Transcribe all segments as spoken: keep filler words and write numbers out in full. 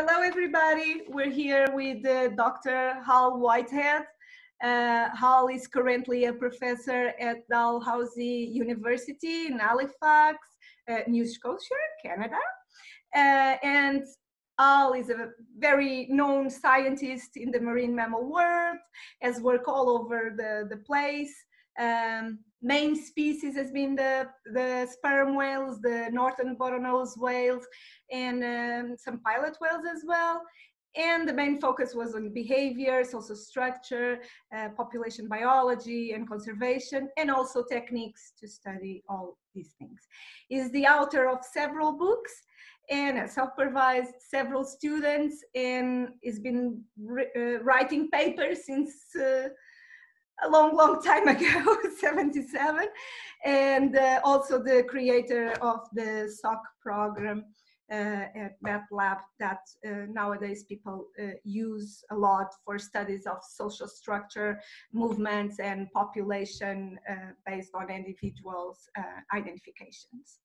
Hello, everybody. We're here with uh, Doctor Hal Whitehead. Uh, Hal is currently a professor at Dalhousie University in Halifax, uh, Nova Scotia, Canada. Uh, and Hal is a very known scientist in the marine mammal world, has worked all over the, the place. Um, main species has been the, the sperm whales, the northern bottlenose whales, and um, some pilot whales as well. And the main focus was on behavior, social structure, uh, population biology and conservation, and also techniques to study all these things. He's the author of several books and has supervised several students, and has been uh, writing papers since uh, a long, long time ago, seventy-seven, and uh, also the creator of the S O C program uh, at MATLAB that uh, nowadays people uh, use a lot for studies of social structure, movements, and population uh, based on individuals' uh, identifications.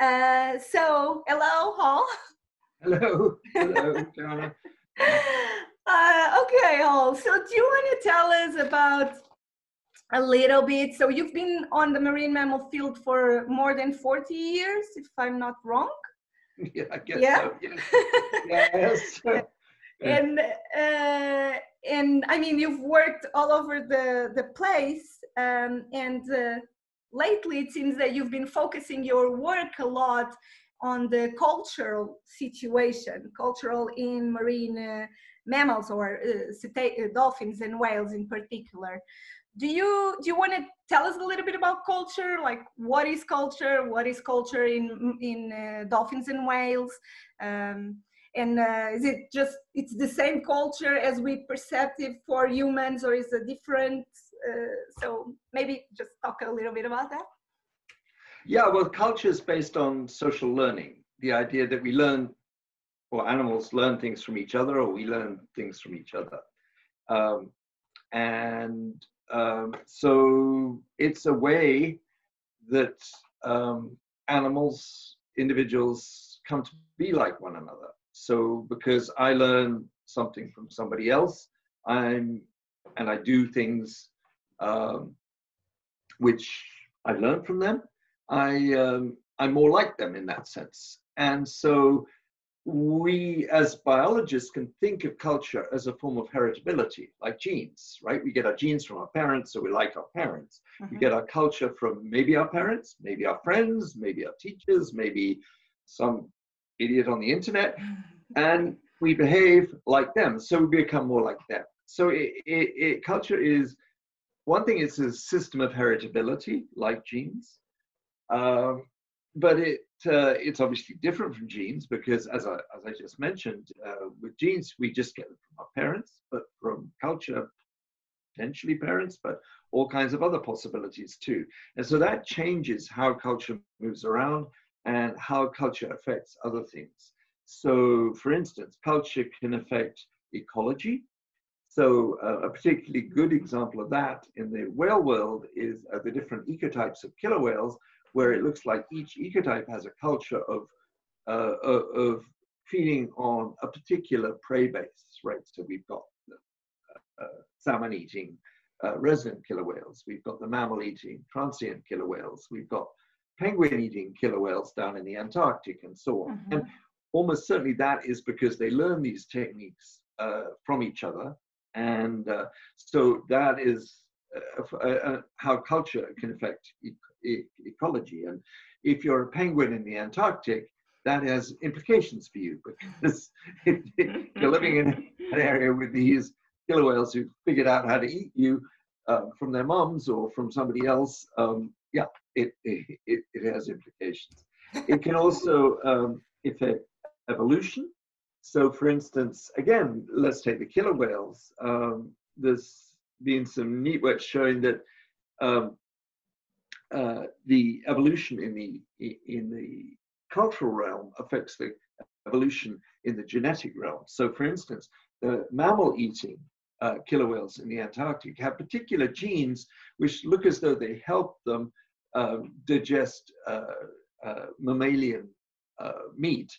Uh, so, hello, Hal. Hello, hello, Joanna. Uh, okay, Hal, so do you want to tell us about a little bit. So you've been on the marine mammal field for more than forty years, if I'm not wrong. Yeah, I guess yeah. so. Yes. yes. yeah. And uh, and I mean, you've worked all over the the place, um, and uh, lately it seems that you've been focusing your work a lot on the cultural situation, cultural in marine uh, mammals, or uh, dolphins and whales in particular. Do you, do you want to tell us a little bit about culture? Like, what is culture? What is culture in, in uh, dolphins and whales? Um, and uh, is it just, it's the same culture as we perceive it for humans, or is it different? Uh, so maybe just talk a little bit about that. Yeah, well, culture is based on social learning. The idea that we learn, or animals learn things from each other, or we learn things from each other. Um, and Um, so it's a way that um, animals, individuals come to be like one another. So because I learn something from somebody else, I'm, and I do things um, which I've learned from them, I, um, I'm more like them in that sense. And so we as biologists can think of culture as a form of heritability, like genes, right? We get our genes from our parents, so we like our parents. Mm-hmm. We get our culture from maybe our parents, maybe our friends, maybe our teachers, maybe some idiot on the internet, and we behave like them, so we become more like them. So it, it, it, culture is, one thing is a system of heritability, like genes, um, but it, Uh, it's obviously different from genes because, as I, as I just mentioned, uh, with genes, we just get them from our parents, but from culture, potentially parents, but all kinds of other possibilities too. And so that changes how culture moves around and how culture affects other things. So, for instance, culture can affect ecology. So uh, a particularly good example of that in the whale world is uh, the different ecotypes of killer whales, where it looks like each ecotype has a culture of, uh, of feeding on a particular prey base, right? So we've got the uh, salmon-eating uh, resident killer whales, we've got the mammal-eating transient killer whales, we've got penguin-eating killer whales down in the Antarctic, and so on. Mm-hmm. And almost certainly that is because they learn these techniques uh, from each other, and uh, so that is uh, uh, how culture can affect each ecology. And if you're a penguin in the Antarctic, that has implications for you, because if you're living in an area with these killer whales who figured out how to eat you um, from their moms or from somebody else, um, yeah, it, it, it has implications. It can also um, affect evolution. So for instance, again, let's take the killer whales. Um, there's been some neat work showing that um, Uh, the evolution in the in the cultural realm affects the evolution in the genetic realm. So, for instance, the mammal-eating uh, killer whales in the Antarctic have particular genes which look as though they help them uh, digest uh, uh, mammalian uh, meat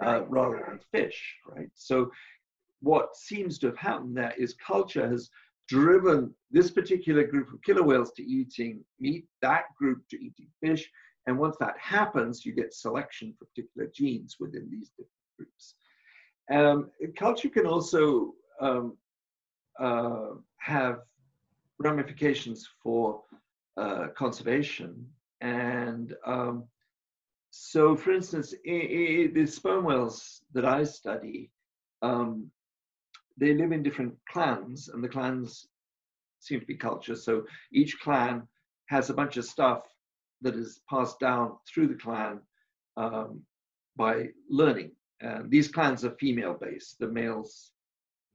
uh, rather than fish, right? So what seems to have happened there is culture has driven this particular group of killer whales to eating meat, that group to eating fish, and once that happens, you get selection for particular genes within these different groups. Um, culture can also um, uh, have ramifications for uh, conservation, and um, so, for instance, I, I, the sperm whales that I study, um, they live in different clans, and the clans seem to be culture. So each clan has a bunch of stuff that is passed down through the clan um, by learning. And these clans are female-based. The males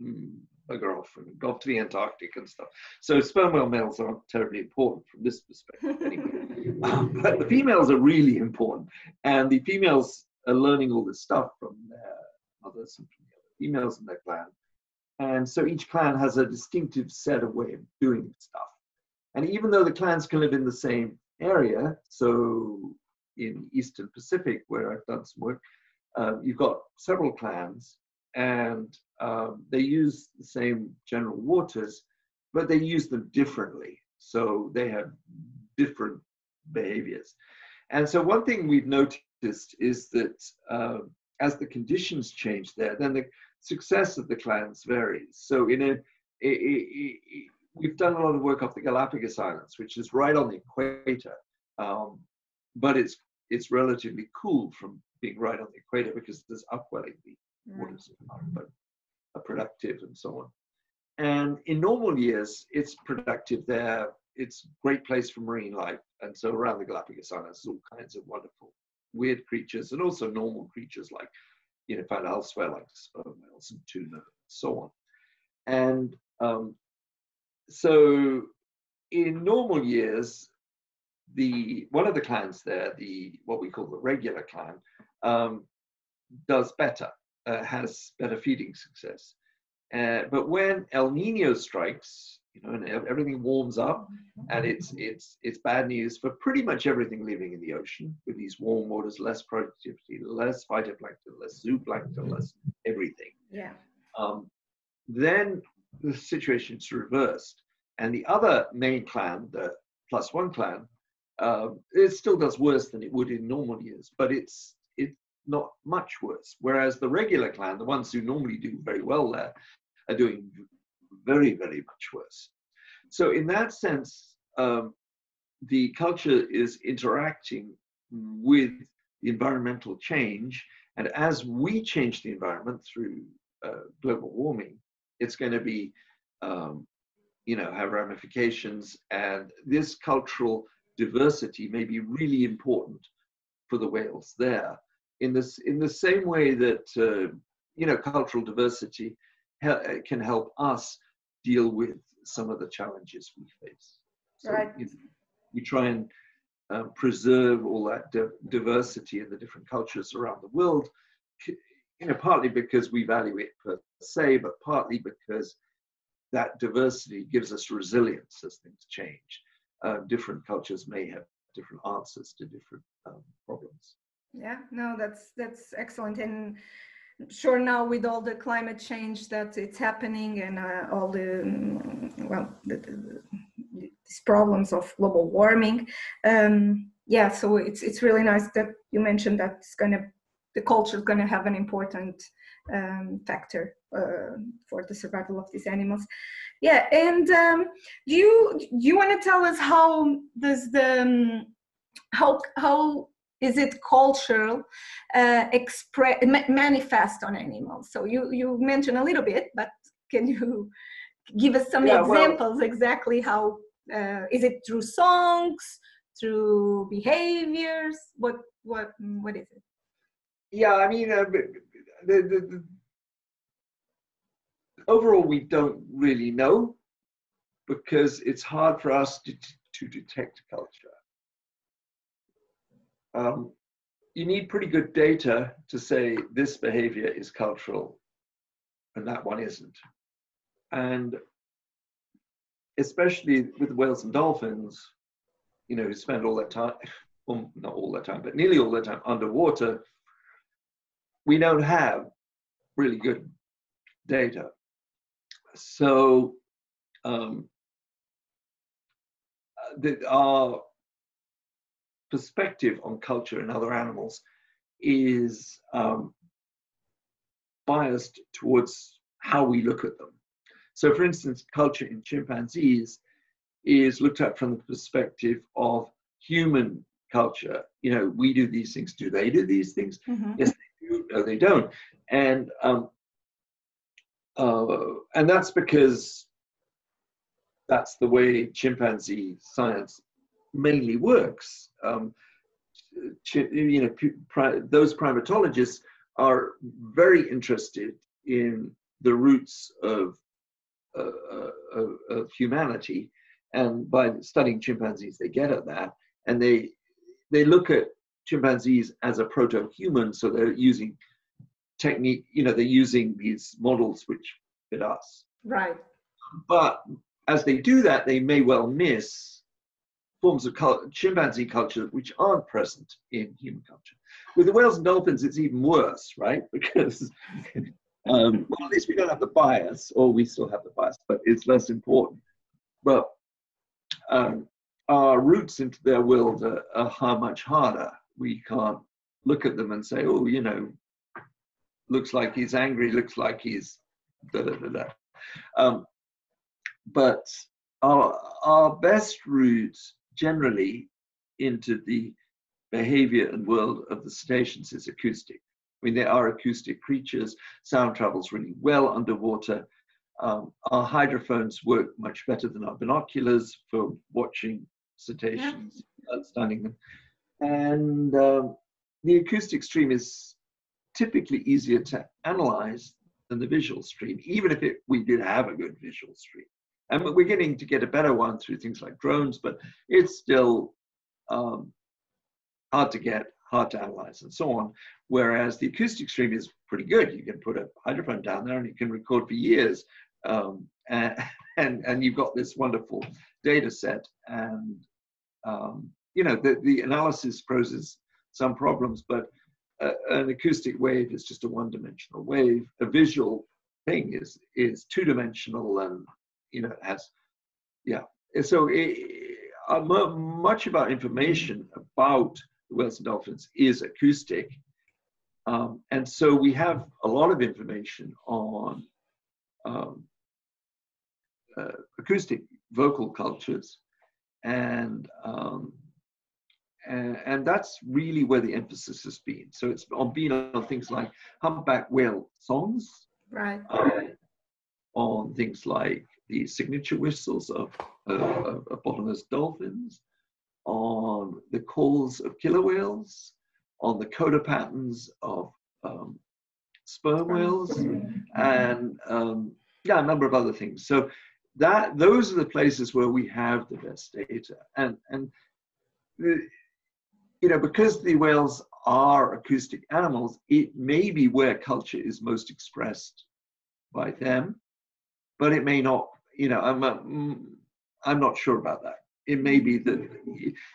mm, a girl from go off to the Antarctic and stuff. So sperm whale males aren't terribly important from this perspective anyway. um, but the females are really important. And the females are learning all this stuff from their mothers and from the other females in their clan. And so each clan has a distinctive set of way of doing stuff. And even though the clans can live in the same area, so in Eastern Pacific, where I've done some work, um, you've got several clans, and um, they use the same general waters, but they use them differently. So they have different behaviors. And so one thing we've noticed is that uh, as the conditions change there, then the success of the clans varies. So in a, it, it, it, we've done a lot of work off the Galapagos Islands, which is right on the equator, um, but it's it's relatively cool from being right on the equator because there's upwelling, the mm. waters are productive and so on. And in normal years, it's productive there. It's a great place for marine life. And so around the Galapagos Islands, all kinds of wonderful, weird creatures and also normal creatures like, you know, found elsewhere like sperm whales and tuna and so on. And um, so in normal years, the one of the clans there, the what we call the regular clan, um, does better, uh, has better feeding success. Uh, but when El Nino strikes, you know, and everything warms up, and it's it's it's bad news for pretty much everything living in the ocean with these warm waters, less productivity, less phytoplankton, less zooplankton, less everything. Yeah. Um, then the situation is reversed, and the other main clan, the plus one clan, uh, it still does worse than it would in normal years, but it's it's not much worse. Whereas the regular clan, the ones who normally do very well there, are doing very, very much worse. So in that sense, um, the culture is interacting with the environmental change. And as we change the environment through uh, global warming, it's going to be, um, you know, have ramifications. And this cultural diversity may be really important for the whales there. In this, in the same way that, uh, you know, cultural diversity can help us deal with some of the challenges we face. So right. you know, we try and uh, preserve all that di diversity in the different cultures around the world, you know, partly because we value it per se, but partly because that diversity gives us resilience as things change. Uh, different cultures may have different answers to different um, problems. Yeah, no, that's that's excellent. And sure, now with all the climate change that it's happening and uh, all the, well, the, the, the, these problems of global warming, um, yeah, so it's it's really nice that you mentioned that it's going to, the culture is going to have an important um, factor uh, for the survival of these animals. Yeah, and um, do you do you want to tell us how does the um, how how is it cultural uh, express ma manifest on animals? So you, you mentioned a little bit, but can you give us some yeah, examples well, exactly how, uh, is it through songs, through behaviors? What, what, what is it? Yeah, I mean, uh, the, the, the, overall we don't really know because it's hard for us to, to detect culture. Um, you need pretty good data to say this behavior is cultural and that one isn't. And especially with whales and dolphins, you know, who spend all their time, well, not all their time, but nearly all their time underwater, we don't have really good data. So um, the, our perspective on culture in other animals is um, biased towards how we look at them. So for instance, culture in chimpanzees is looked at from the perspective of human culture. You know, we do these things. Do they do these things? Mm-hmm. Yes, they do. No, they don't. And um, uh, and that's because that's the way chimpanzee science mainly works. Um, you know, pri those primatologists are very interested in the roots of uh, of, of humanity, and by studying chimpanzees, they get at that, and they. They look at chimpanzees as a proto-human, so they're using technique, you know, they're using these models which fit us. Right. But as they do that, they may well miss forms of cult chimpanzee culture which aren't present in human culture. With the whales and dolphins, it's even worse, right? Because, um, well, at least we don't have the bias, or we still have the bias, but it's less important. But, um, our roots into their world are, are much harder. We can't look at them and say, oh, you know, looks like he's angry, looks like he's da da da da. Um, but our, our best roots generally into the behavior and world of the cetaceans is acoustic. I mean, they are acoustic creatures. Sound travels really well underwater. Um, our hydrophones work much better than our binoculars for watching cetaceans, yeah. Studying them. And um, the acoustic stream is typically easier to analyze than the visual stream, even if it, we did have a good visual stream. And we're getting to get a better one through things like drones, but it's still um, hard to get, hard to analyze, and so on. Whereas the acoustic stream is pretty good. You can put a hydrophone down there and you can record for years. Um, and, and, and you've got this wonderful data set. And, um, you know, the, the analysis poses some problems, but uh, an acoustic wave is just a one-dimensional wave. A visual thing is, is two-dimensional and, you know, it has, yeah. So it, uh, much of our information about the whales and dolphins is acoustic. Um, and so we have a lot of information on um, uh, acoustic vocal cultures, and, um, and and that's really where the emphasis has been. So it's on been on things like humpback whale songs, right? Um, on things like the signature whistles of, of, of, of bottlenose dolphins, on the calls of killer whales, on the coda patterns of um, sperm whales, and um, yeah, a number of other things. So that those are the places where we have the best data, and and the, you know, because the whales are acoustic animals, it may be where culture is most expressed by them, but it may not. You know, I'm a, I'm not sure about that. It may be that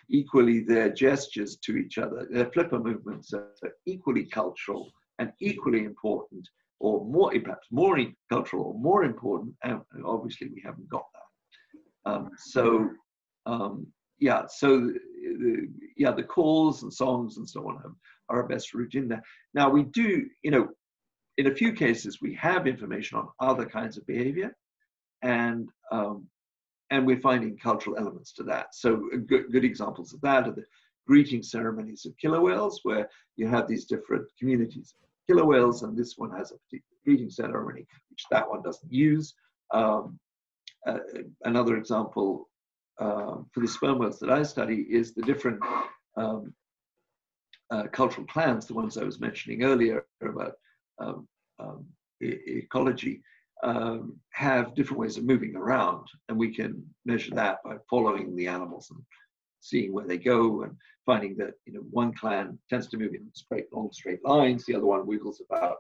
equally their gestures to each other, their flipper movements are equally cultural and equally important, or more, perhaps more cultural or more important, and obviously we haven't got that. Um, so, um, yeah, so the, yeah, the calls and songs and so on are our best route in there. Now we do, you know, in a few cases we have information on other kinds of behavior, and um, And we're finding cultural elements to that. So good, good examples of that are the greeting ceremonies of killer whales, where you have these different communities of killer whales, and this one has a particular greeting ceremony, which that one doesn't use. Um, uh, another example um, for the sperm whales that I study is the different um, uh, cultural clans, the ones I was mentioning earlier about um, um, e ecology. Um, have different ways of moving around, and we can measure that by following the animals and seeing where they go, and finding that, you know, one clan tends to move in straight, long straight lines, the other one wiggles about.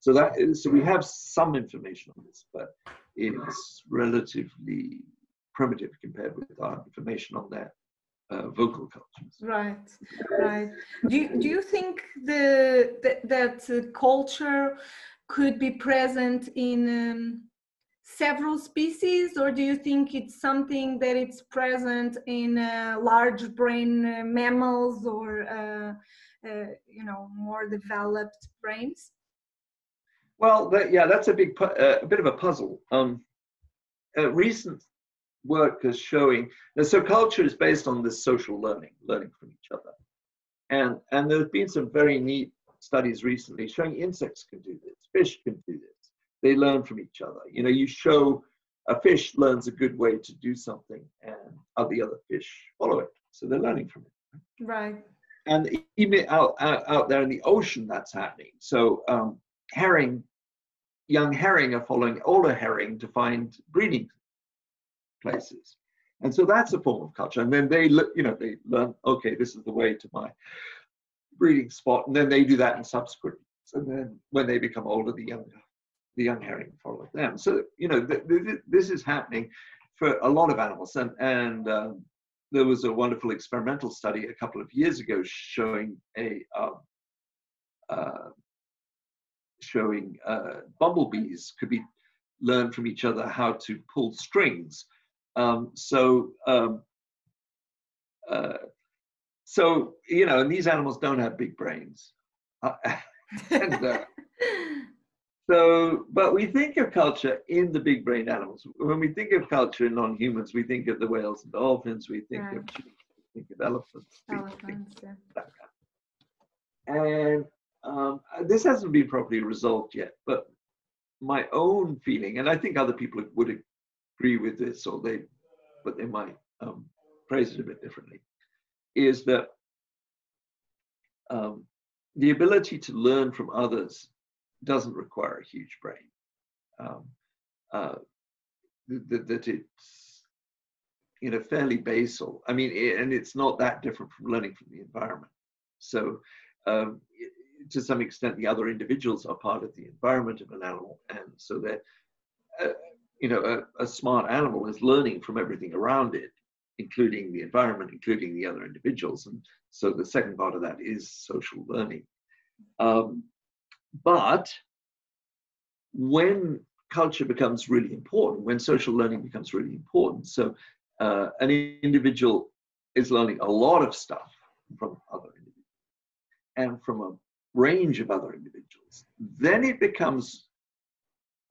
So that is, so we have some information on this, but it's relatively primitive compared with our information on their uh, vocal cultures. Right, right. Do, do you think the, the, that uh, culture could be present in um, several species, or do you think it's something that it's present in uh, large brain uh, mammals or uh, uh, you know, more developed brains? Well, that, yeah, that's a big uh, a bit of a puzzle. Um, uh, recent work is showing that so culture is based on this social learning, learning from each other, and and there's been some very neat studies recently showing insects can do this, fish can do this. They learn from each other. You know, you show a fish learns a good way to do something and the other fish follow it. So they're learning from it. Right. And even out, out, out there in the ocean, that's happening. So um, herring, young herring are following older herring to find breeding places. And so that's a form of culture. And then they, you know, they learn, okay, this is the way to my breeding spot. And then they do that in subsequent. And then when they become older, the younger. The young herring follow them. So, you know, th th this is happening for a lot of animals. And, and um, there was a wonderful experimental study a couple of years ago showing a um, uh, showing uh, bumblebees could be learn from each other how to pull strings. Um, so, um, uh, so you know, and these animals don't have big brains. Uh, and, uh, So, but we think of culture in the big brain animals. When we think of culture in non-humans, we think of the whales and dolphins, we think, yeah. of, we think of elephants. elephants we think yeah. of that. And um, this hasn't been properly resolved yet, but my own feeling, and I think other people would agree with this, or they, but they might um, phrase it a bit differently, is that um, the ability to learn from others doesn't require a huge brain. Um, uh, th that it's, you know, fairly basal. I mean, it, and it's not that different from learning from the environment. So, um, it, to some extent, the other individuals are part of the environment of an animal, and so that, uh, you know, a, a smart animal is learning from everything around it, including the environment, including the other individuals. And so, the second part of that is social learning. Um, But when culture becomes really important, when social learning becomes really important, so uh, an individual is learning a lot of stuff from other individuals and from a range of other individuals, then it becomes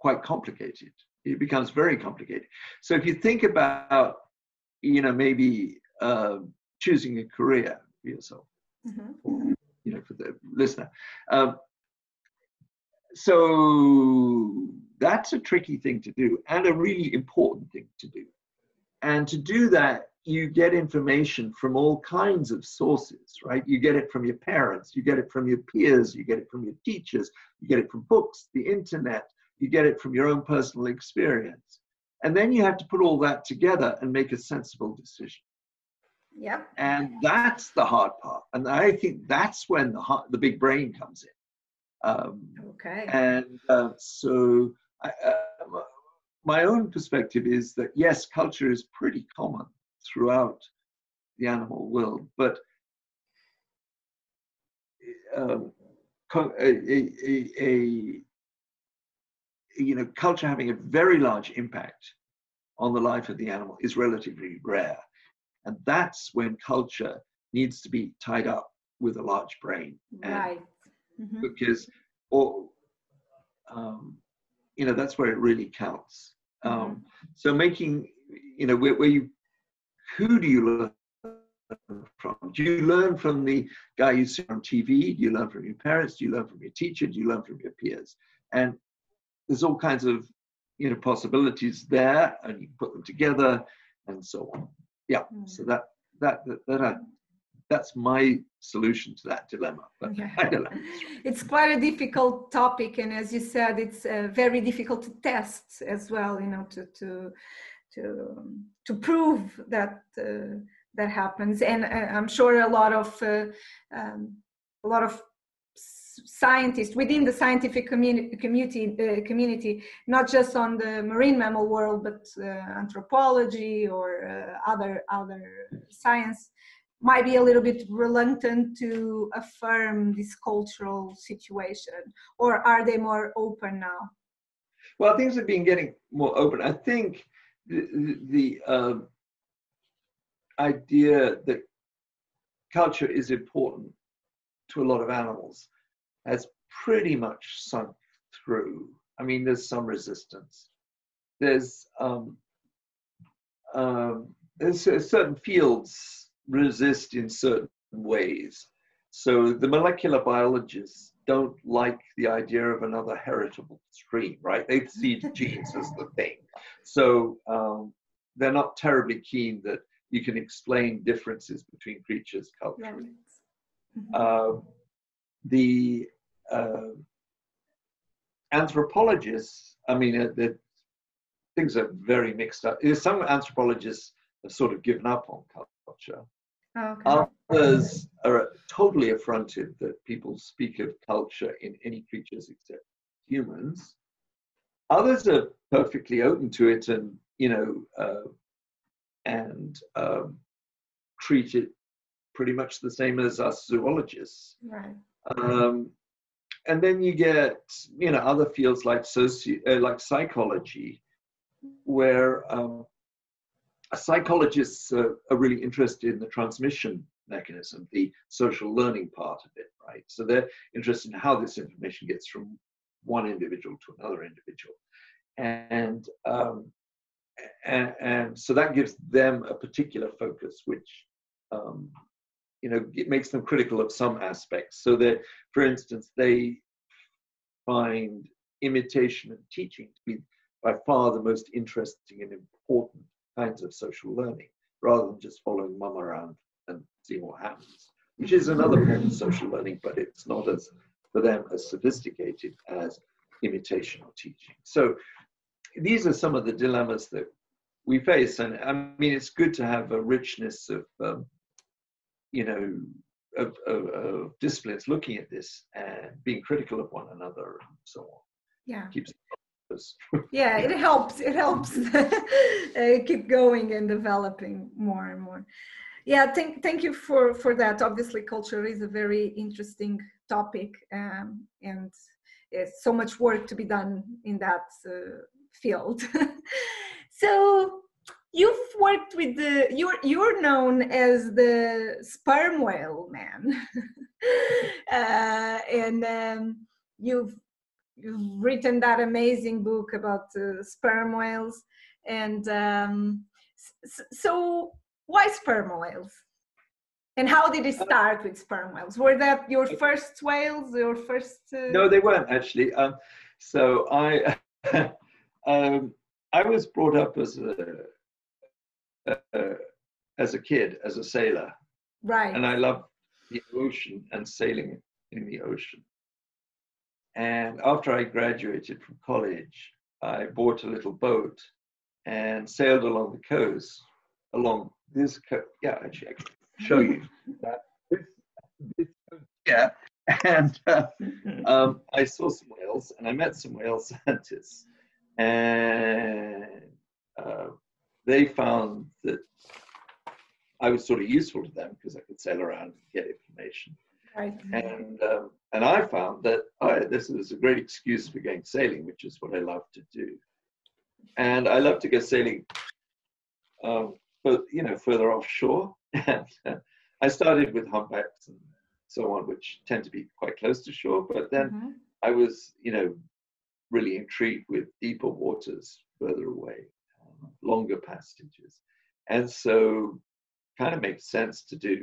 quite complicated. It becomes very complicated. So if you think about, you know, maybe uh, choosing a career for yourself, mm-hmm. or, you know, for the listener, um, so that's a tricky thing to do and a really important thing to do. And to do that, you get information from all kinds of sources, right? You get it from your parents, you get it from your peers, you get it from your teachers, you get it from books, the internet, you get it from your own personal experience. And then you have to put all that together and make a sensible decision. Yep. And that's the hard part. And I think that's when the, hard, the big brain comes in. Um, okay. And uh, so I, uh, my own perspective is that, yes, culture is pretty common throughout the animal world, but um, a, a, a, a, you know, culture having a very large impact on the life of the animal is relatively rare. And that's when culture needs to be tied up with a large brain. And right. Mm-hmm. Because, or, um, you know, that's where it really counts. Um, mm-hmm. So making, you know, where, where you, who do you learn from? Do you learn from the guy you see on T V? Do you learn from your parents? Do you learn from your teacher? Do you learn from your peers? And there's all kinds of, you know, possibilities there, and you put them together and so on. Yeah, mm-hmm. so that, that, that, that I, that's my solution to that dilemma. But yeah. I don't know. It's quite a difficult topic, and as you said, it's uh, very difficult to test as well. You know, to to to um, to prove that uh, that happens, and uh, I'm sure a lot of uh, um, a lot of scientists within the scientific communi- community, uh, community, not just on the marine mammal world, but uh, anthropology or uh, other other science, might be a little bit reluctant to affirm this cultural situation, or are they more open now? Well, things have been getting more open. I think the, the uh, idea that culture is important to a lot of animals has pretty much sunk through. I mean, there's some resistance. There's, um, um, there's certain fields resist in certain ways. So the molecular biologists don't like the idea of another heritable stream, right? They see genes as the thing. So um, they're not terribly keen that you can explain differences between creatures culturally. Mm-hmm. uh, the uh, anthropologists, I mean, uh, the, things are very mixed up. Some anthropologists have sort of given up on culture. Okay. Others are totally affronted that people speak of culture in any creatures except humans. Others are perfectly open to it and, you know, uh, and um, treat it pretty much the same as us zoologists. Right. Um, and then you get, you know, other fields like soci- uh, like psychology, where um, psychologists are, are really interested in the transmission mechanism, the social learning part of it, right? So they're interested in how this information gets from one individual to another individual. And um, And, and so that gives them a particular focus, which, um, you know, it makes them critical of some aspects. So that, for instance, they find imitation and teaching to be by far the most interesting and important kinds of social learning, rather than just following mum around and seeing what happens, which is another form of social learning, but it's not as, for them, as sophisticated as imitation or teaching. So these are some of the dilemmas that we face, and I mean, it's good to have a richness of, um, you know, of, of, of disciplines looking at this and being critical of one another, and so on. Yeah. Keeps yeah, it helps. It helps uh, keep going and developing more and more. Yeah. Thank, thank you for for that. Obviously, culture is a very interesting topic, um, and it's so much work to be done in that. Uh, field. So you've worked with the, you're, you're known as the sperm whale man. uh, and um, you've, you've written that amazing book about uh, sperm whales. And um, s- so why sperm whales? And how did it start with sperm whales? Were that your first whales, your first? Uh... No, they weren't actually. Um, so I... Um, I was brought up as a uh, as a kid as a sailor, right? And I loved the ocean and sailing in the ocean. And after I graduated from college, I bought a little boat and sailed along the coast. Along this coast, yeah, actually, I can show you that. This, this, yeah, and uh, um, I saw some whales, and I met some whale scientists. And uh, they found that I was sort of useful to them because I could sail around and get information. Right. And um, and I found that oh, this is a great excuse for going sailing, which is what I love to do. And I love to go sailing, um, but you know, further offshore. And uh, I started with humpbacks and so on, which tend to be quite close to shore. But then mm-hmm. I was, you know. really intrigued with deeper waters further away, um, longer passages. And so kind of makes sense to do,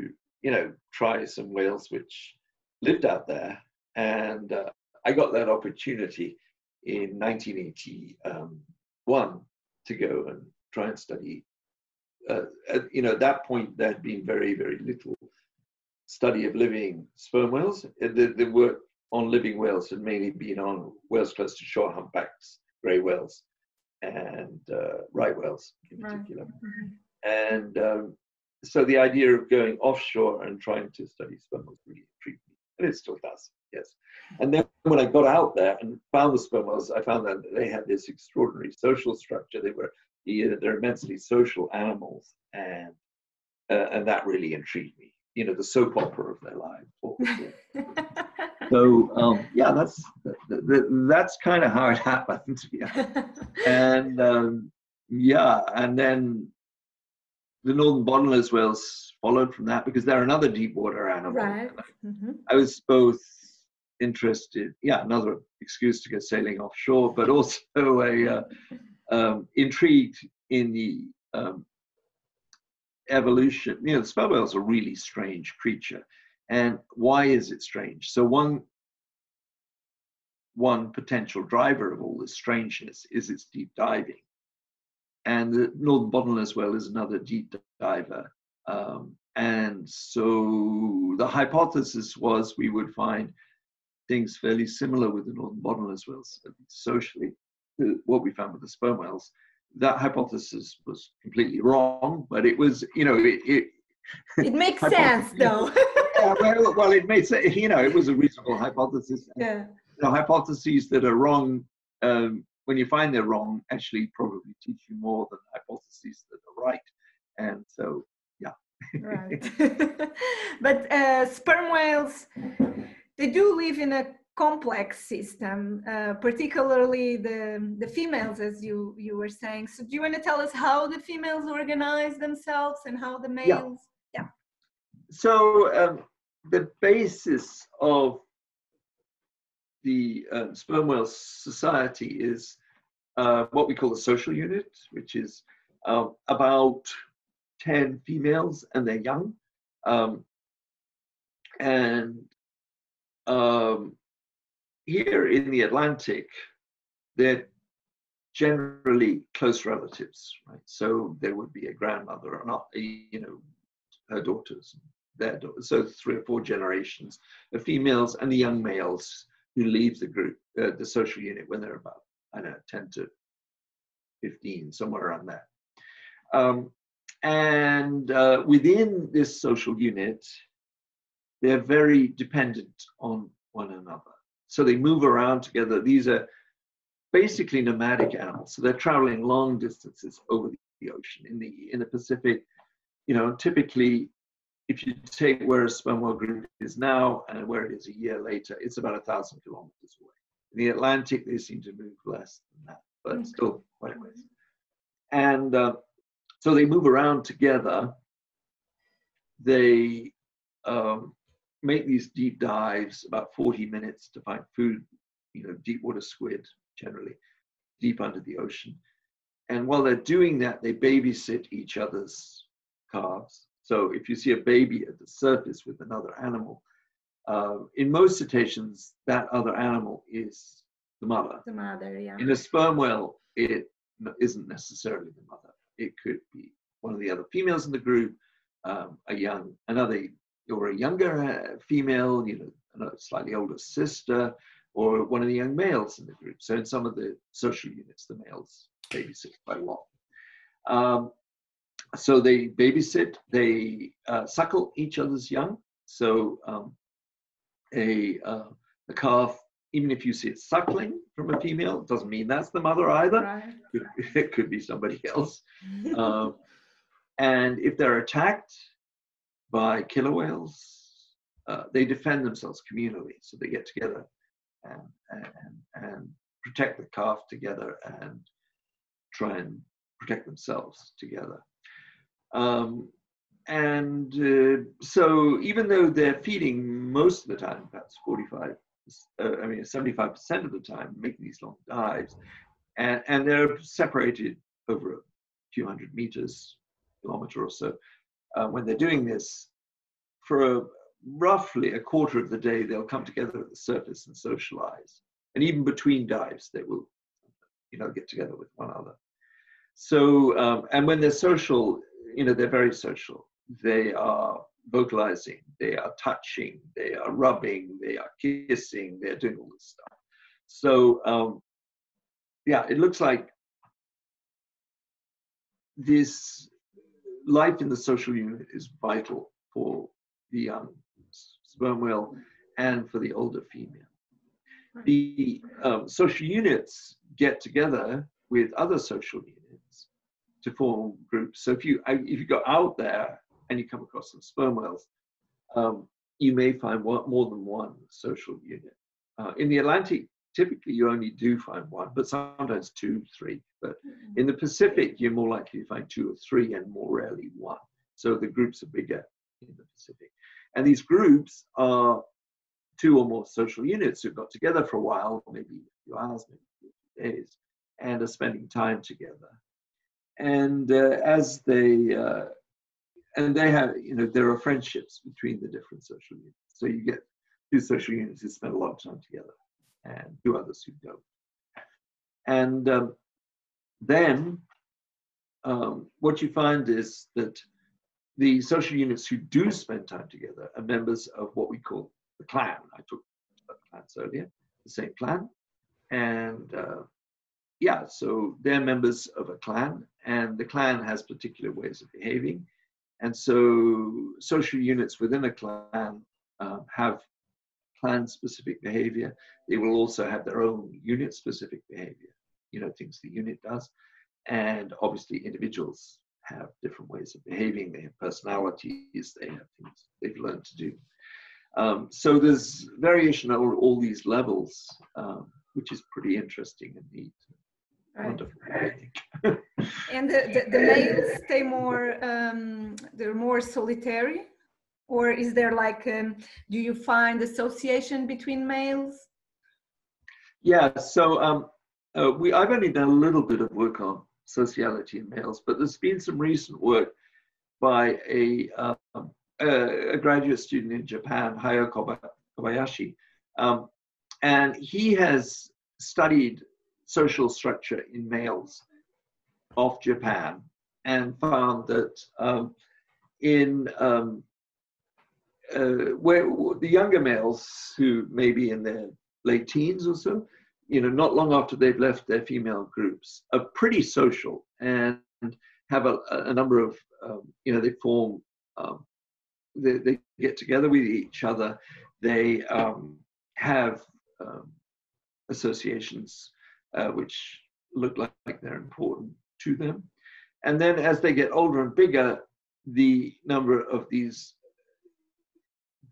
you know, try some whales which lived out there. And uh, I got that opportunity in nineteen eighty-one to go and try and study. Uh, at, you know, at that point, there had been very, very little study of living sperm whales. The, the work on living whales had mainly been on whales close to shore, humpbacks, grey whales, and uh, right whales in right. particular. Mm-hmm. And um, so the idea of going offshore and trying to study sperm whales really intrigued me. and it still does, yes. And then when I got out there and found the spermos, I found that they had this extraordinary social structure. They were, they're immensely social animals, and uh, and that really intrigued me. You know, the soap opera of their life. So um, yeah, that's that's kind of how it happened. Yeah. And um, yeah, and then the northern bottomless whales followed from that because they're another deep water animal. Right. I, mm-hmm. I was both interested, yeah, another excuse to go sailing offshore, but also a uh, um, intrigued in the um, evolution. You know, the sperm whale's a really strange creature. And why is it strange? So one, one potential driver of all this strangeness is its deep diving. And the northern bottomless whale is another deep diver. Um, and so the hypothesis was we would find things fairly similar with the northern bottomless whales socially, what we found with the sperm whales. That hypothesis was completely wrong, but it was, you know, it... It, it makes sense, though. Yeah, well, well, it made sense, you know, it was a reasonable hypothesis. Yeah. The hypotheses that are wrong, um, when you find they're wrong, actually probably teach you more than hypotheses that are right. And so, yeah. Right. But uh, sperm whales, they do live in a complex system, uh, particularly the, the females, as you, you were saying. So do you want to tell us how the females organize themselves and how the males? Yeah. Yeah. So um, the basis of the uh, sperm whale society is uh, what we call the social unit, which is uh, about ten females and their young. Um, and um, here in the Atlantic, they're generally close relatives, right? So there would be a grandmother or not, you know, her daughters, their daughters. So three or four generations of females and the young males who leave the group, uh, the social unit, when they're about, I don't know, ten to fifteen, somewhere around that. Um, and uh, within this social unit, they're very dependent on one another. So they move around together. These are basically nomadic animals. So they're traveling long distances over the ocean. In the, in the Pacific, you know, typically, if you take where a sperm whale group is now and where it is a year later, it's about a thousand kilometers away. In the Atlantic, they seem to move less than that, but okay. Still quite a ways. And uh, so they move around together. They um, make these deep dives, about forty minutes to find food, you know, deep water squid, generally, deep under the ocean. And while they're doing that, they babysit each other's calves. So if you see a baby at the surface with another animal, uh, in most cetaceans, that other animal is the mother. The mother, yeah. In a sperm whale, it isn't necessarily the mother. It could be one of the other females in the group, um, a young, another, or a younger female, you know, a slightly older sister, or one of the young males in the group. So in some of the social units, the males babysit quite a lot. Um, So they babysit, they uh, suckle each other's young. So um, a uh, the calf, even if you see it suckling from a female, it doesn't mean that's the mother either. Right. It, could, it could be somebody else. Um, and if they're attacked by killer whales, uh, they defend themselves communally. So they get together and, and, and protect the calf together and try and protect themselves together. Um, and uh, so even though they're feeding most of the time, perhaps forty-five, uh, I mean seventy-five percent of the time, making these long dives, and, and they're separated over a few hundred meters, kilometer or so, uh, when they're doing this, for a, roughly a quarter of the day, they'll come together at the surface and socialize. And even between dives, they will, you know, get together with one another. So, um, and when they're social, you know, they're very social. They are vocalizing, they are touching, they are rubbing, they are kissing, they're doing all this stuff. So, um, yeah, it looks like this life in the social unit is vital for the young sperm whale and for the older female. The um, social units get together with other social units to form groups. So if you, if you go out there and you come across some sperm whales, um, you may find one, more than one social unit. Uh, in the Atlantic, typically you only do find one, but sometimes two, three. But in the Pacific, you're more likely to find two or three and more rarely one. So the groups are bigger in the Pacific. And these groups are two or more social units who've got together for a while, maybe a few hours, maybe a few days, and are spending time together. And uh, as they, uh, and they have, you know, there are friendships between the different social units. So you get two social units who spend a lot of time together and two others who don't. And um, then um, what you find is that the social units who do spend time together are members of what we call the clan. I talked about clans earlier, the same clan. And uh, yeah, so they're members of a clan, and the clan has particular ways of behaving. And so social units within a clan um, have clan-specific behavior. They will also have their own unit-specific behavior, you know, things the unit does. And obviously individuals have different ways of behaving. They have personalities, they have things they've learned to do. Um, so there's variation at all, all these levels, um, which is pretty interesting and neat. Right. Wonderful, I think. And the, the, the males, they more, um, they're more solitary? Or is there like, um, do you find association between males? Yeah, so um, uh, we, I've only done a little bit of work on sociality in males, but there's been some recent work by a, um, a, a graduate student in Japan, Hayoko Kobayashi, um, and he has studied social structure in males of Japan and found that um, in um, uh, where the younger males who may be in their late teens or so, you know, not long after they've left their female groups, are pretty social and have a, a number of, um, you know, they form, um, they, they get together with each other, they um, have um, associations uh, which look like, like they're important to them. And then as they get older and bigger, the number of these,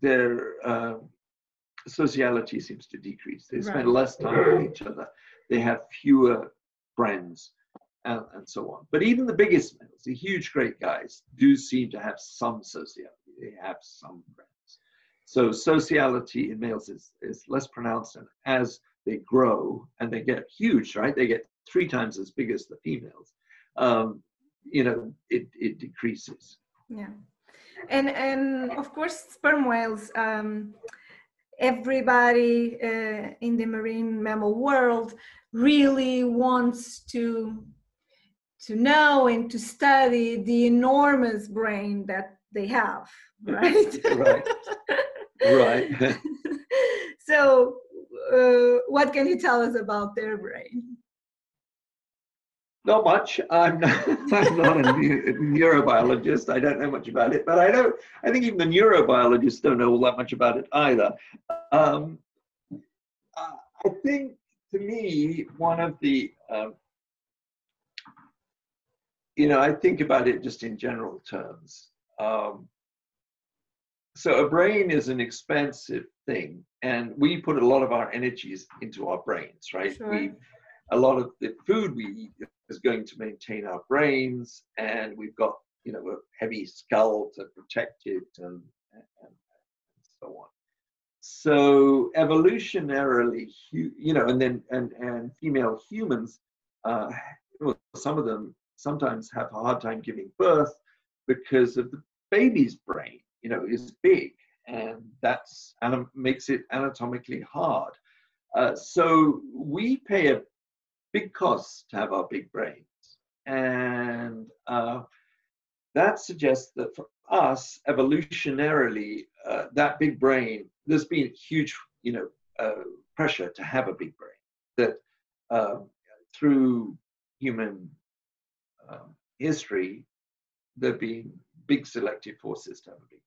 their, uh, sociality seems to decrease. They spend right. less time with each other. They have fewer friends, and, and so on. But even the biggest males, the huge, great guys, do seem to have some sociality. They have some friends. So sociality in males is, is less pronounced, and as they grow and they get huge, right? They get three times as big as the females. Um, you know, it, it decreases. Yeah, and and of course, sperm whales. Um, Everybody uh, in the marine mammal world really wants to, to know and to study the enormous brain that they have, right? Right, right. So uh, what can you tell us about their brain? Not much. I'm not, I'm not a neurobiologist. I don't know much about it, but I don't. I think even the neurobiologists don't know all that much about it either. Um, I think, to me, one of the, um, you know, I think about it just in general terms. Um, so a brain is an expensive thing, and we put a lot of our energies into our brains, right? Sure. We, a lot of the food we eat is going to maintain our brains, and we've got, you know, a heavy skull to protect it, and, and, and so on. So evolutionarily, you know, and then and, and female humans, uh, well, some of them sometimes have a hard time giving birth because of the baby's brain, you know, is big, and that's and makes it anatomically hard. Uh, so we pay a big costs to have our big brains. And uh, that suggests that for us, evolutionarily, uh, that big brain, there's been huge, you know, uh, pressure to have a big brain. That uh, through human uh, history, there've been big selective forces to have a big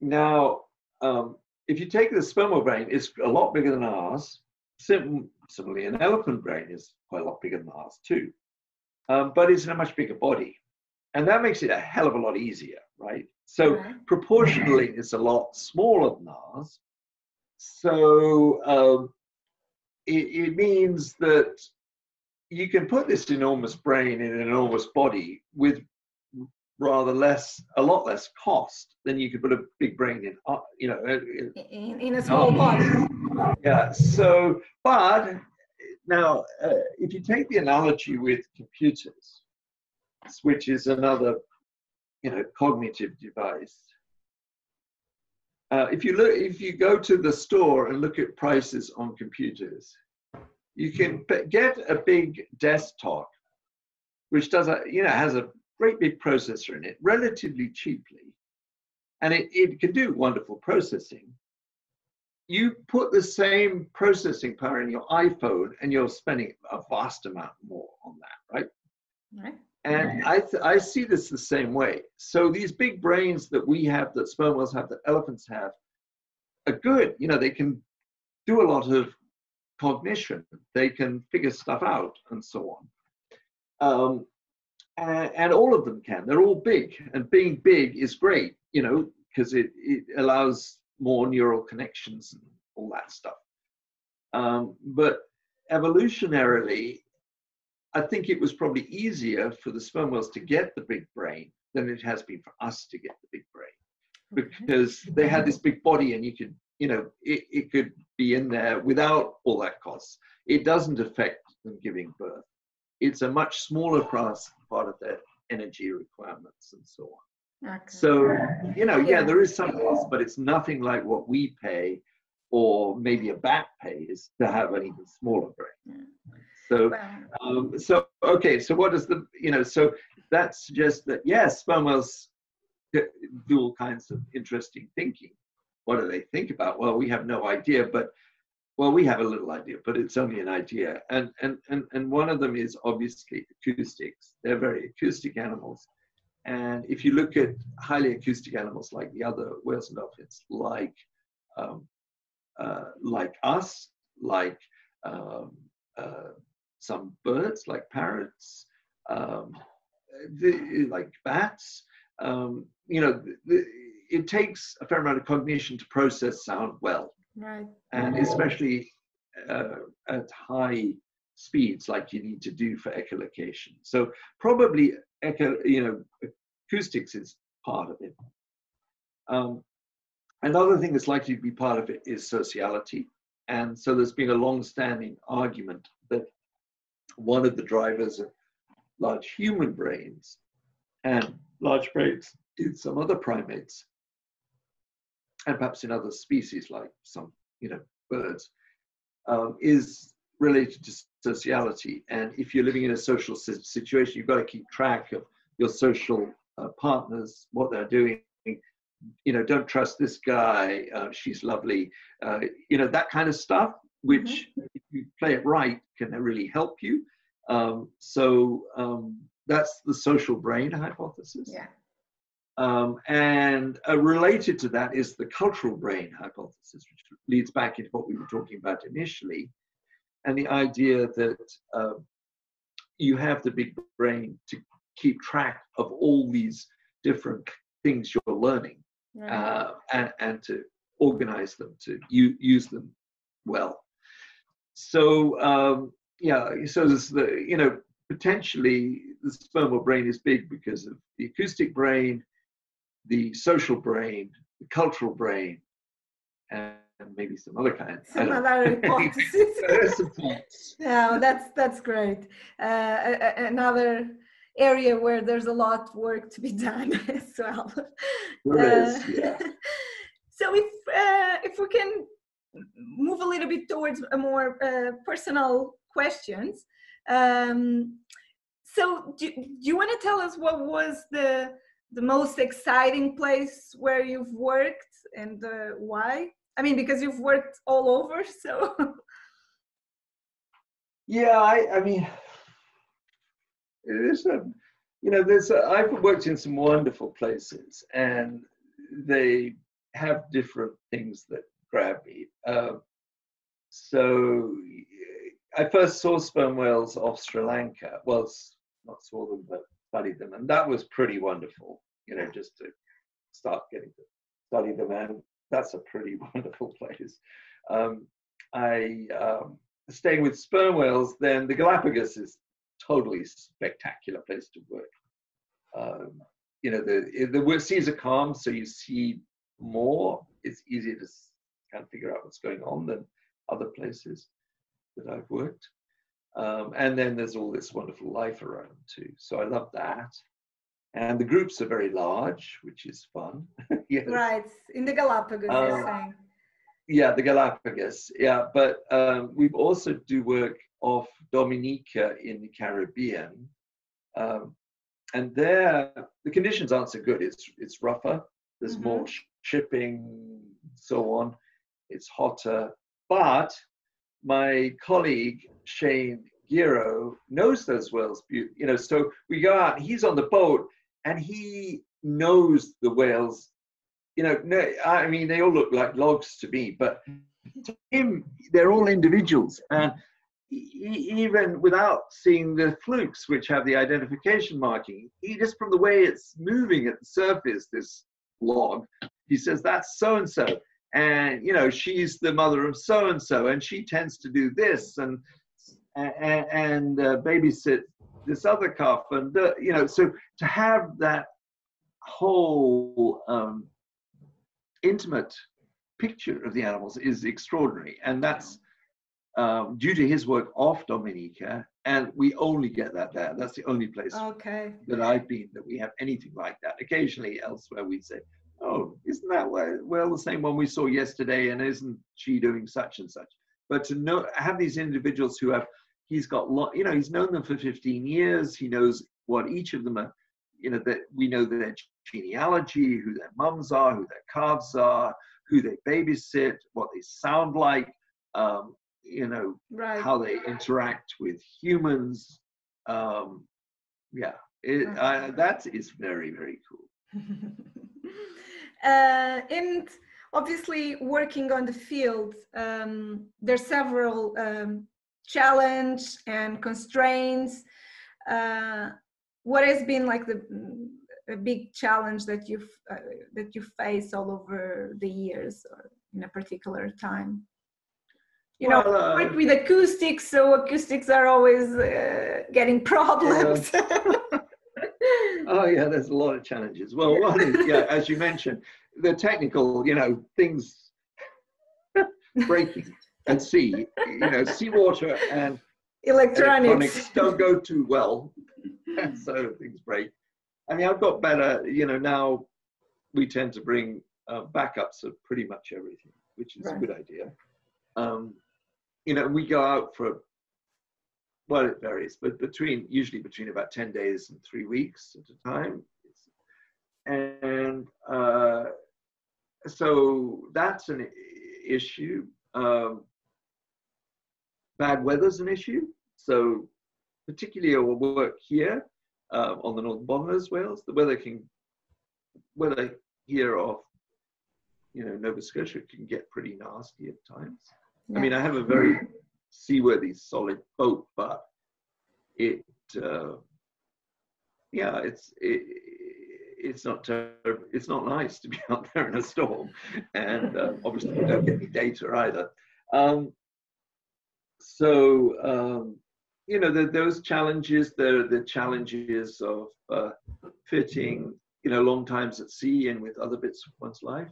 brain. Now, um, if you take the spermal brain, it's a lot bigger than ours. Sim similarly, an elephant brain is quite a lot bigger than ours too. Um, but it's in a much bigger body. And that makes it a hell of a lot easier, right? So proportionally, it's a lot smaller than ours. So um, it, it means that you can put this enormous brain in an enormous body with rather less, a lot less cost than you could put a big brain in, uh, you know. In, in, in a small body. Yeah, so, but now, uh, if you take the analogy with computers, which is another, you know, cognitive device. Uh, if you look, if you go to the store and look at prices on computers, you can get a big desktop, which does a, you know, has a great big processor in it, relatively cheaply, and it, it can do wonderful processing. You put the same processing power in your iPhone, and you're spending a vast amount more on that, right? Right. And I, th I see this the same way. So thhes big brains that we have, that sperm whales have, that elephants have, are good. You know, they can do a lot of cognition. They can figure stuff out and so on. Um, and, and all of them can. They're all big. And being big is great, you know, because it, it allows more neural connections and all that stuff. Um, but evolutionarily, I think it was probably easier for the sperm whales to get the big brain than it has been for us to get the big brain, because they had this big body and you could, you know, it, it could be in there without all that cost. It doesn't affect them giving birth. It's a much smaller part of their energy requirements and so on. Okay. So, you know, yeah, there is some cost, but it's nothing like what we pay, or maybe a bat pays, to have an even smaller brain. So, um, so okay, so what does the, you know, so that suggests that, yes, sperm whales do all kinds of interesting thinking. What do they think about? Well, we have no idea, but, well, we have a little idea, but it's only an idea. And, and, and, and one of them is obviously acoustics. They're very acoustic animals. And if you look at highly acoustic animals like the other whales and dolphins, like, um, uh, like us, like, um, uh, some birds, like parrots, um, the, like bats, um, you know, the, the, it takes a fair amount of cognition to process sound well. Right. And especially uh, at high speeds, like you need to do for echolocation. So probably, echo, you know, acoustics is part of it. Um, another thing that's likely to be part of it is sociality. And so there's been a long-standing argument that one of the drivers of large human brains and large brains in some other primates, and perhaps in other species like some, you know, birds, um, is related to sociality. And if you're living in a social situation, you've got to keep track of your social uh, partners, what they're doing. You know, don't trust this guy, uh, she's lovely, uh, you know, that kind of stuff, which, mm-hmm. if you play it right, can really help you. Um, so um, that's the social brain hypothesis. Yeah. Um, and uh, related to that is the cultural brain hypothesis, which leads back into what we were talking about initially, and the idea that uh, you have the big brain to keep track of all these different things you're learning. Right. Uh, and, and to organize them, to u use them well. So um, yeah, so this, the, you know, potentially the spermal brain is big because of the acoustic brain, the social brain, the cultural brain, and maybe some other kind. Some other hypotheses. No, that's that's great. Uh, a, a, another area where there's a lot of work to be done as well. There is, uh, yeah. So if, uh, if we can move a little bit towards a more uh, personal questions. Um, so do, do you want to tell us what was the, the most exciting place where you've worked, and uh, why? I mean, because you've worked all over, so. Yeah, I, I mean, there's a, you know, there's a, I've worked in some wonderful places, and they have different things that gravity. Uh, so I first saw sperm whales off Sri Lanka. Well, not saw them, but studied them. And that was pretty wonderful, you know, just to start getting to study them. And that's a pretty wonderful place. Um, I um, staying with sperm whales, then the Galapagos is totally spectacular place to work. Um, you know, the, the seas are calm, so you see more. It's easier to kind of figure out what's going on than other places that I've worked. Um, and then there's all this wonderful life around too. So I love that. And the groups are very large, which is fun. Yes. Right, in the Galapagos, um, you're saying. Yeah, the Galapagos, yeah. But um, we also do work off Dominica in the Caribbean. Um, and there, the conditions aren't so good. It's, it's rougher. There's mm-hmm. more sh shipping, so on. It's hotter. But my colleague, Shane Giro, knows those whales, you know, so we go out, he's on the boat, and he knows the whales. You know, no, I mean, they all look like logs to me, but to him, they're all individuals. And he, even without seeing the flukes, which have the identification marking, he just from the way it's moving at the surface, this log, he says, that's so-and-so. And, you know, she's the mother of so-and-so, and she tends to do this, and and, and uh, babysit this other calf. And, uh, you know, so to have that whole um, intimate picture of the animals is extraordinary. And that's um, due to his work off Dominica. And we only get that there. That's the only place okay. that I've been that we have anything like that. Occasionally elsewhere we say, oh, isn't that well the same one we saw yesterday, and isn't she doing such and such? But to know, have these individuals who have, he's got, lot, you know, he's known them for fifteen years. He knows what each of them are, you know, that we know their genealogy, who their mums are, who their calves are, who they babysit, what they sound like, um, you know, right. how they interact with humans. Um, yeah, it, okay. I, that is very, very cool. Uh, and obviously, working on the field, um, there's several um, challenges and constraints. Uh, what has been like the a big challenge that you've uh, that you face all over the years, or in a particular time? You well, know, uh, work with acoustics, so acoustics are always uh, getting problems. Yeah. Oh yeah, there's a lot of challenges. Well, one is, yeah, as you mentioned, the technical, you know, things breaking at sea, you know, seawater and electronics. electronics don't go too well, and so things break. I mean, I've got better, you know, now we tend to bring uh, backups of pretty much everything, which is right. a good idea. Um, you know, we go out for, well, it varies, but between, usually between about ten days and three weeks at a time. And uh, so that's an issue. Um, bad weather's an issue. So particularly our work here uh, on the northern bottomless whales, the weather can, weather here off, you know, Nova Scotia can get pretty nasty at times. Yeah. I mean, I have a very seaworthy solid boat, but it uh yeah it's it, it's not terrible. It's not nice to be out there in a storm, and uh, obviously we don't get any data either. um so um you know, the, those challenges, the the challenges of uh fitting, you know, long times at sea and with other bits of one's life,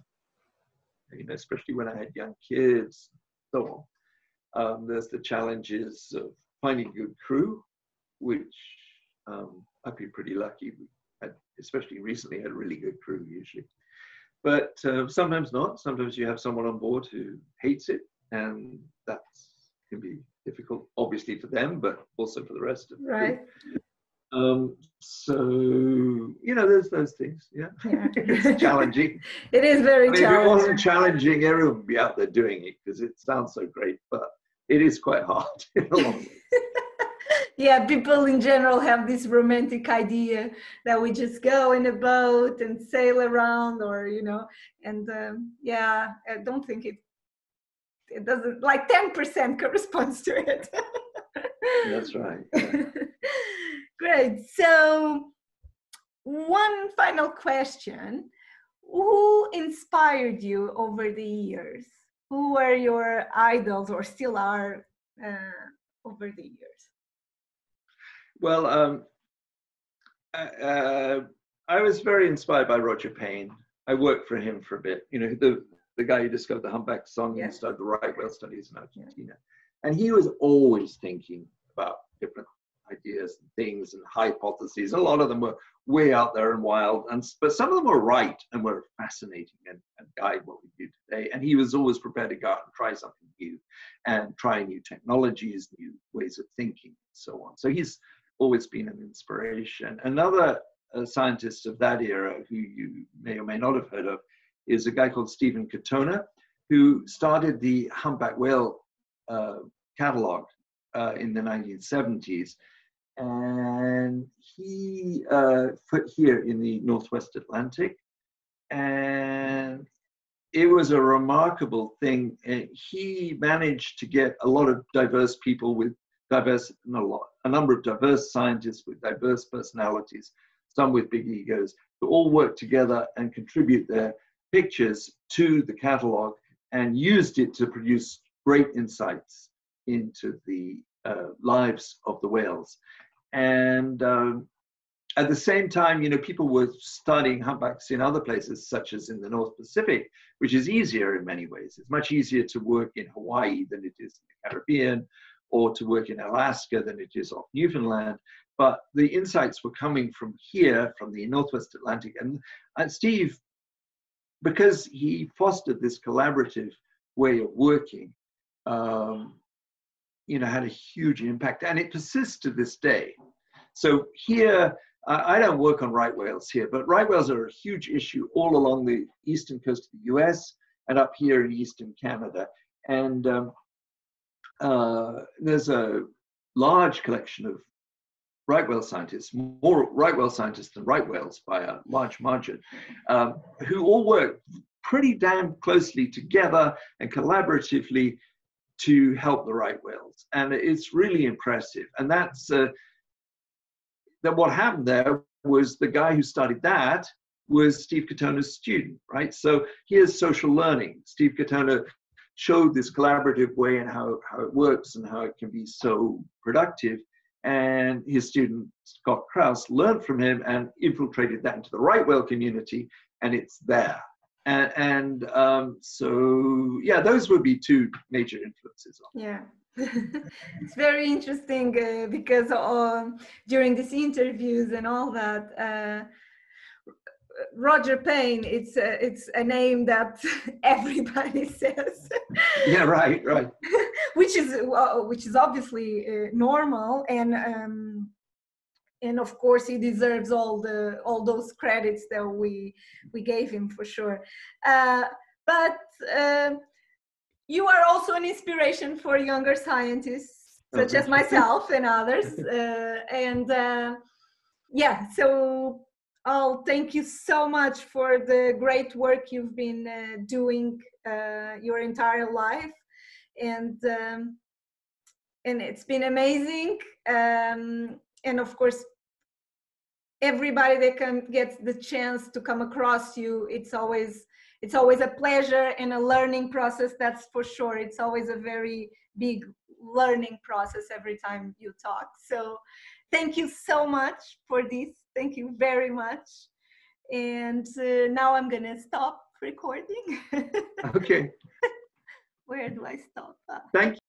you know, especially when I had young kids, so on. Um, there's the challenges of finding a good crew, which um, I've been pretty lucky. We had, especially recently, had a really good crew usually. But uh, sometimes not. Sometimes you have someone on board who hates it, and that can be difficult, obviously for them, but also for the rest of the crew. Right. Um, so, you know, there's those things, yeah. yeah. It's challenging. It is very I mean, challenging. If it wasn't challenging, everyone would be out there doing it, because it sounds so great, but it is quite hard in the long way. Yeah, people in general have this romantic idea that we just go in a boat and sail around, or, you know, and um, yeah, I don't think it it doesn't, like ten percent corresponds to it. That's right. Yeah. Great. So one final question. Who inspired you over the years? Who were your idols or still are uh, over the years? Well, um, uh, I was very inspired by Roger Payne. I worked for him for a bit. You know, the, the guy who discovered the humpback song yeah. and started the right whale studies in Argentina. Yeah. And he was always thinking about different ideas and things and hypotheses. A lot of them were way out there and wild, and but some of them were right and were fascinating and, and guide what we do today. And he was always prepared to go out and try something new and try new technologies, new ways of thinking, and so on. So he's always been an inspiration. Another uh, scientist of that era who you may or may not have heard of is a guy called Stephen Katona, who started the humpback whale uh, catalog uh, in the nineteen seventies. And he uh, put here in the Northwest Atlantic, and it was a remarkable thing. He managed to get a lot of diverse people with diverse, not a lot, a number of diverse scientists with diverse personalities, some with big egos, to all work together and contribute their pictures to the catalog, and used it to produce great insights into the Uh, lives of the whales. And um, at the same time, you know, people were studying humpbacks in other places, such as in the North Pacific, which is easier in many ways. It's much easier to work in Hawaii than it is in the Caribbean, or to work in Alaska than it is off Newfoundland. But the insights were coming from here, from the Northwest Atlantic. And, and Steve, because he fostered this collaborative way of working, um, you know, had a huge impact, and it persists to this day. So here, uh, I don't work on right whales here, but right whales are a huge issue all along the eastern coast of the U S and up here in eastern Canada. And um, uh, there's a large collection of right whale scientists, more right whale scientists than right whales by a large margin, um, who all work pretty damn closely together and collaboratively to help the right whales. And it's really impressive. And that's uh, that what happened there was the guy who started that was Steve Katona's student, right? So here's social learning. Steve Katona showed this collaborative way and how, how it works and how it can be so productive. And his student, Scott Krauss, learned from him and infiltrated that into the right whale community, and it's there. And, and um, so, yeah, those would be two major influences on it. Yeah, it's very interesting uh, because uh, during these interviews and all that, uh, Roger Payne, it's a, it's a name that everybody says. Yeah, right, right. Which is uh, which is obviously uh, normal, and um, and of course he deserves all the all those credits that we we gave him for sure. Uh, but uh, you are also an inspiration for younger scientists such as myself and others. Uh, and uh, yeah, so I'll thank you so much for the great work you've been uh, doing uh, your entire life, and um, and it's been amazing. Um, and of course, everybody that can get the chance to come across you, it's always it's always a pleasure and a learning process, that's for sure. It's always a very big learning process every time you talk. So thank you so much for this. Thank you very much. And uh, now I'm gonna stop recording. Okay. Where do I stop? Thank you.